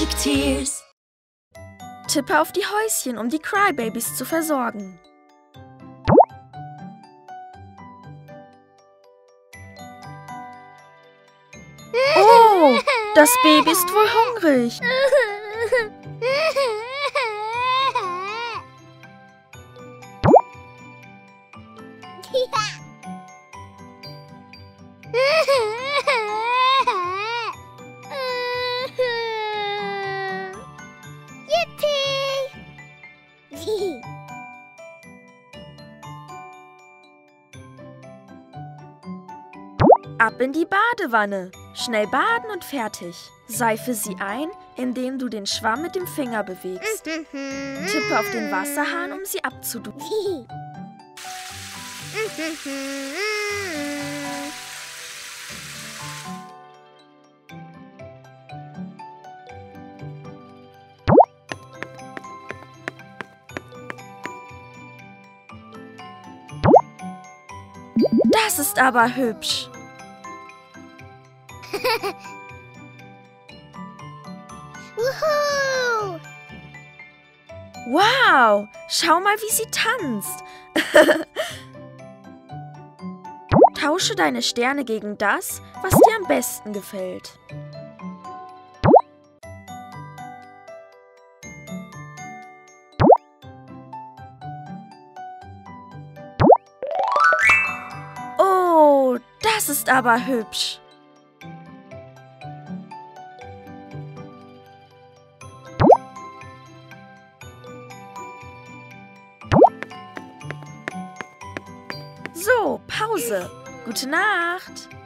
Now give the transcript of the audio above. Magic Tears. Tippe auf die Häuschen, um die Cry Babies zu versorgen. Oh, das Baby ist wohl hungrig. Ab in die Badewanne. Schnell baden und fertig. Seife sie ein, indem du den Schwamm mit dem Finger bewegst. Tippe auf den Wasserhahn, um sie abzuduschen. Das ist aber hübsch. Wow, schau mal, wie sie tanzt. Tausche deine Sterne gegen das, was dir am besten gefällt. Oh, das ist aber hübsch. So, Pause. Gute Nacht.